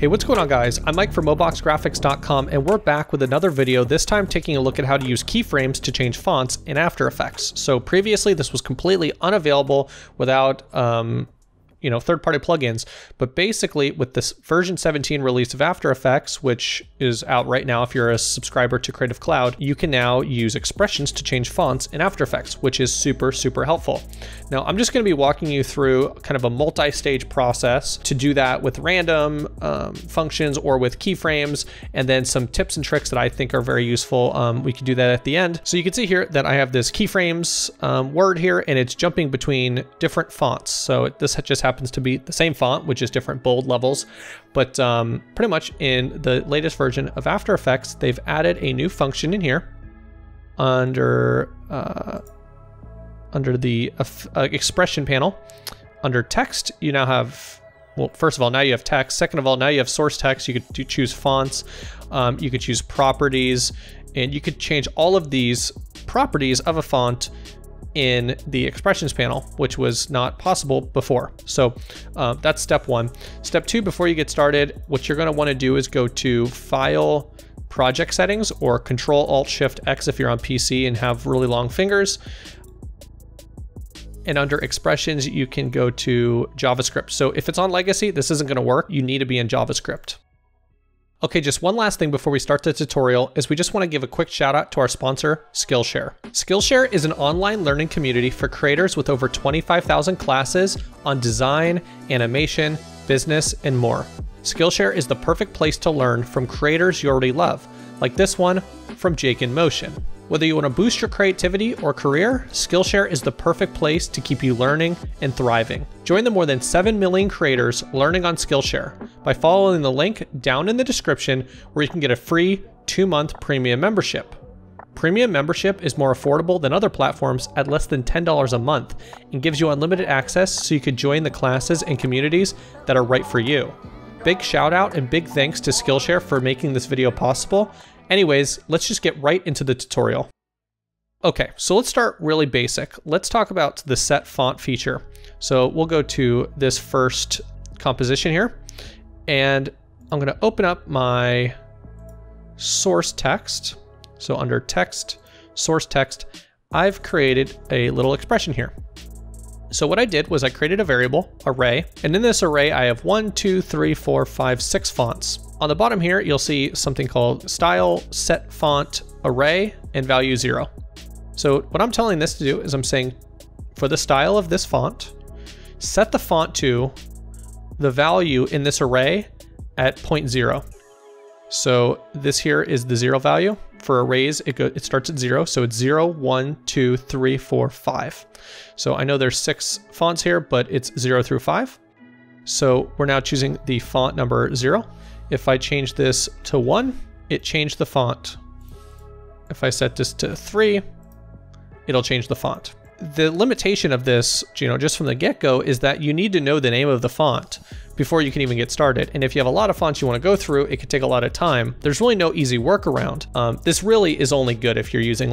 Hey, what's going on guys? I'm Mike from MoboxGraphics.com and we're back with another video, this time taking a look at how to use keyframes to change fonts in After Effects. So previously this was completely unavailable without third-party plugins, but basically with this version 17 release of After Effects, which is out right now if you're a subscriber to Creative Cloud, you can now use expressions to change fonts in After Effects, which is super, super helpful. Now, I'm just gonna be walking you through kind of a multi-stage process to do that with random functions or with keyframes, and then some tips and tricks that I think are very useful. We can do that at the end. So you can see here that I have this keyframes word here, and it's jumping between different fonts. So this just happens to be the same font, which is different bold levels, but pretty much in the latest version of After Effects, they've added a new function in here under the expression panel. Under text, you now have, well, first of all, now you have text. Second of all, now you have source text. You could choose fonts, you could choose properties, and you could change all of these properties of a font in the expressions panel, which was not possible before. So that's step one. Step two, before you get started, what you're gonna wanna do is go to File, Project Settings, or Control Alt Shift X if you're on PC and have really long fingers. And under Expressions, you can go to JavaScript. So if it's on Legacy, this isn't gonna work. You need to be in JavaScript. Okay, just one last thing before we start the tutorial is we just want to give a quick shout out to our sponsor, Skillshare. Skillshare is an online learning community for creators with over 25,000 classes on design, animation, business, and more. Skillshare is the perfect place to learn from creators you already love, like this one from Jake in Motion. Whether you want to boost your creativity or career, Skillshare is the perfect place to keep you learning and thriving. Join the more than 7 million creators learning on Skillshare by following the link down in the description where you can get a free 2-month premium membership. Premium membership is more affordable than other platforms at less than $10 a month and gives you unlimited access so you could join the classes and communities that are right for you. Big shout out and big thanks to Skillshare for making this video possible. Anyways, let's just get right into the tutorial. Okay, so let's start really basic. Let's talk about the set font feature. So we'll go to this first composition here, and I'm gonna open up my source text. So under text, source text, I've created a little expression here. So what I did was I created a variable, array, and in this array, I have 6 fonts. On the bottom here, you'll see something called style set font array and value 0. So what I'm telling this to do is I'm saying for the style of this font, set the font to the value in this array at 0.0. So this here is the 0 value. For arrays, it starts at 0. So it's 0, 1, 2, 3, 4, 5. So I know there's 6 fonts here, but it's 0 through 5. So we're now choosing the font number 0. If I change this to 1, it changed the font. If I set this to 3, it'll change the font. The limitation of this, just from the get-go, is that you need to know the name of the font before you can even get started. And if you have a lot of fonts you want to go through, it could take a lot of time. There's really no easy workaround. This really is only good if you're using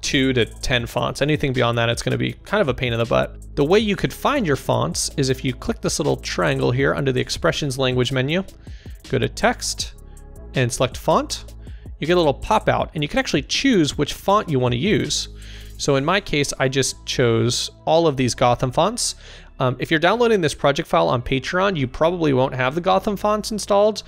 2 to 10 fonts. Anything beyond that, it's going to be kind of a pain in the butt. The way you could find your fonts is if you click this little triangle here under the Expressions Language menu, go to Text and select Font. You get a little pop-out, and you can actually choose which font you want to use. So in my case, I just chose all of these Gotham fonts. If you're downloading this project file on Patreon, you probably won't have the Gotham fonts installed.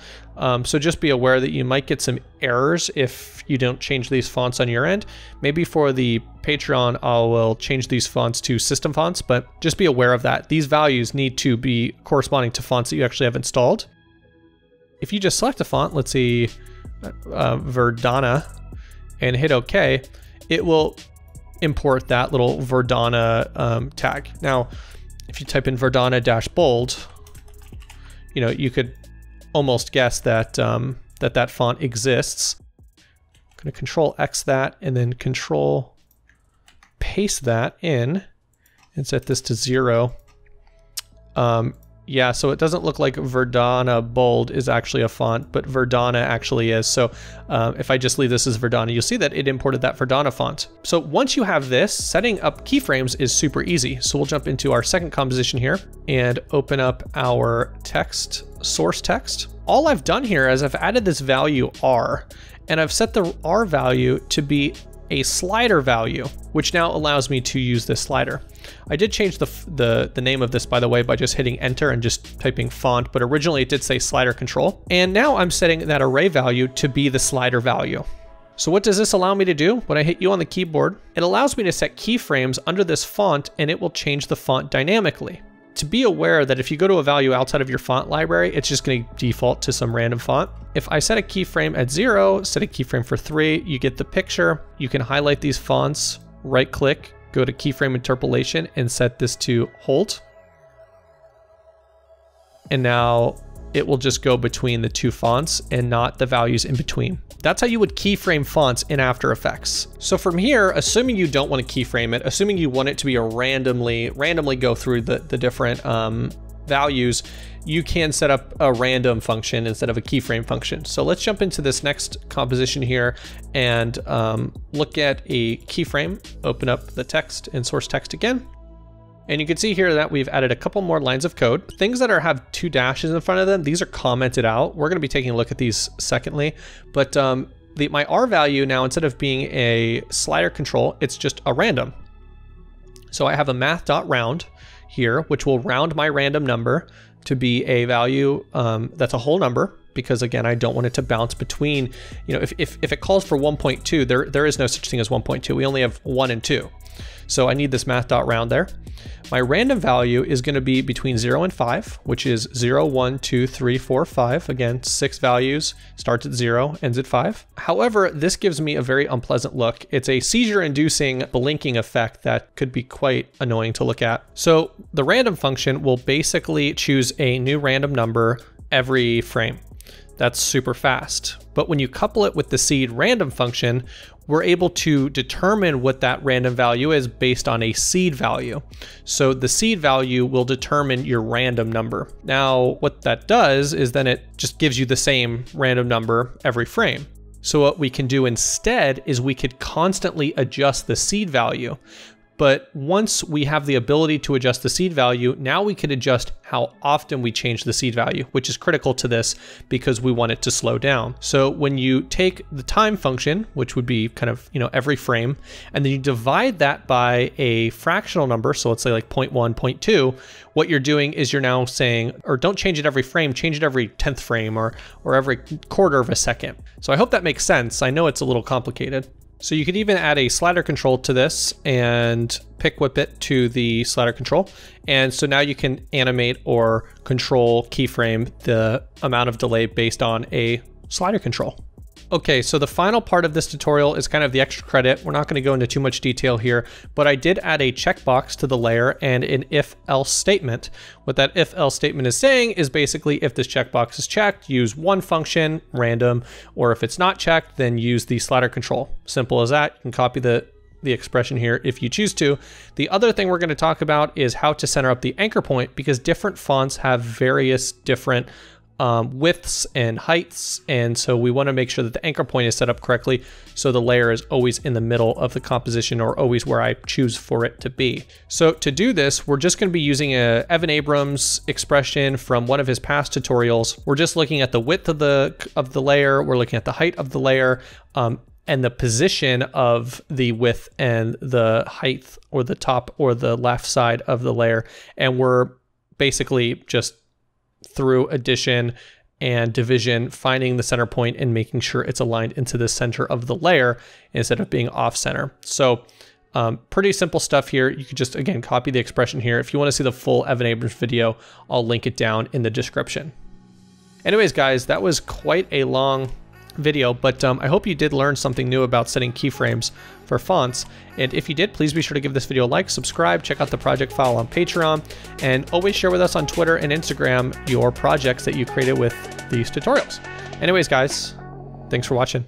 So just be aware that you might get some errors if you don't change these fonts on your end. Maybe for the Patreon, I will change these fonts to system fonts, but just be aware of that. These values need to be corresponding to fonts that you actually have installed. If you just select a font, let's see, Verdana, and hit OK, it will import that little Verdana tag. Now, if you type in Verdana-bold, you could almost guess that that font exists. I'm gonna Control X that and then Control paste that in and set this to 0. Yeah, so it doesn't look like Verdana bold is actually a font, but Verdana actually is. So if I just leave this as Verdana, you'll see that it imported that Verdana font. So once you have this, setting up keyframes is super easy. So we'll jump into our second composition here and open up our text, source text. all I've done here is I've added this value R, and I've set the R value to be a slider value, which now allows me to use this slider. I did change the name of this, by the way, by just hitting enter and just typing font, but originally it did say slider control. And now I'm setting that array value to be the slider value. So what does this allow me to do? When I hit U on the keyboard, it allows me to set keyframes under this font, and it will change the font dynamically. To be aware that if you go to a value outside of your font library, it's just going to default to some random font. If I set a keyframe at 0, set a keyframe for 3, you get the picture. You can highlight these fonts, right click, go to keyframe interpolation, and set this to hold. And now it will just go between the two fonts and not the values in between. That's how you would keyframe fonts in After Effects. So from here, assuming you don't want to keyframe it, assuming you want it to be a randomly go through the different values, you can set up a random function instead of a keyframe function. So let's jump into this next composition here and look at a keyframe, open up the text and source text again. And you can see here that we've added a couple more lines of code. Things that have two dashes in front of them, these are commented out. We're going to be taking a look at these secondly, but my R value now, instead of being a slider control, it's just a random. So I have a math.round here, which will round my random number to be a value that's a whole number, because again, I don't want it to bounce between, you know, if it calls for 1.2, there is no such thing as 1.2. We only have 1 and 2. So I need this math.round there. My random value is going to be between 0 and 5, which is 0, 1, 2, 3, 4, 5. Again, 6 values, starts at 0, ends at 5. However, this gives me a very unpleasant look. It's a seizure-inducing blinking effect that could be quite annoying to look at. So the random function will basically choose a new random number every frame. That's super fast. But when you couple it with the seed random function, we're able to determine what that random value is based on a seed value. So the seed value will determine your random number. Now, what that does is then it just gives you the same random number every frame. So what we can do instead is we could constantly adjust the seed value. But once we have the ability to adjust the seed value, now we can adjust how often we change the seed value, which is critical to this because we want it to slow down. So when you take the time function, which would be kind of, you know, every frame, and then you divide that by a fractional number, so let's say like 0.1, 0.2, what you're doing is you're now saying, or don't change it every frame, change it every 10th frame or every quarter of a second. So I hope that makes sense. I know it's a little complicated. So you could even add a slider control to this and pick whip it to the slider control. And so now you can animate or control keyframe the amount of delay based on a slider control. Okay, so the final part of this tutorial is kind of the extra credit. We're not going to go into too much detail here, but I did add a checkbox to the layer and an if-else statement. What that if-else statement is saying is basically if this checkbox is checked, use one function, random, or if it's not checked, then use the slider control. Simple as that. You can copy the expression here if you choose to. The other thing we're going to talk about is how to center up the anchor point, because different fonts have various different widths and heights, and so we want to make sure that the anchor point is set up correctly so the layer is always in the middle of the composition, or always where I choose for it to be. So to do this, we're just going to be using a Evan Abrams expression from one of his past tutorials. We're just looking at the width of the layer, we're looking at the height of the layer, and the position of the width and the height, or the top or the left side of the layer, and we're basically just through addition and division, finding the center point and making sure it's aligned into the center of the layer instead of being off center. So pretty simple stuff here. You could just, again, copy the expression here. If you want to see the full Evan Abrams video, I'll link it down in the description. Anyways, guys, that was quite a long video, but I hope you did learn something new about setting keyframes for fonts. And if you did, please be sure to give this video a like, subscribe, check out the project file on Patreon, and always share with us on Twitter and Instagram your projects that you created with these tutorials. Anyways, guys, thanks for watching.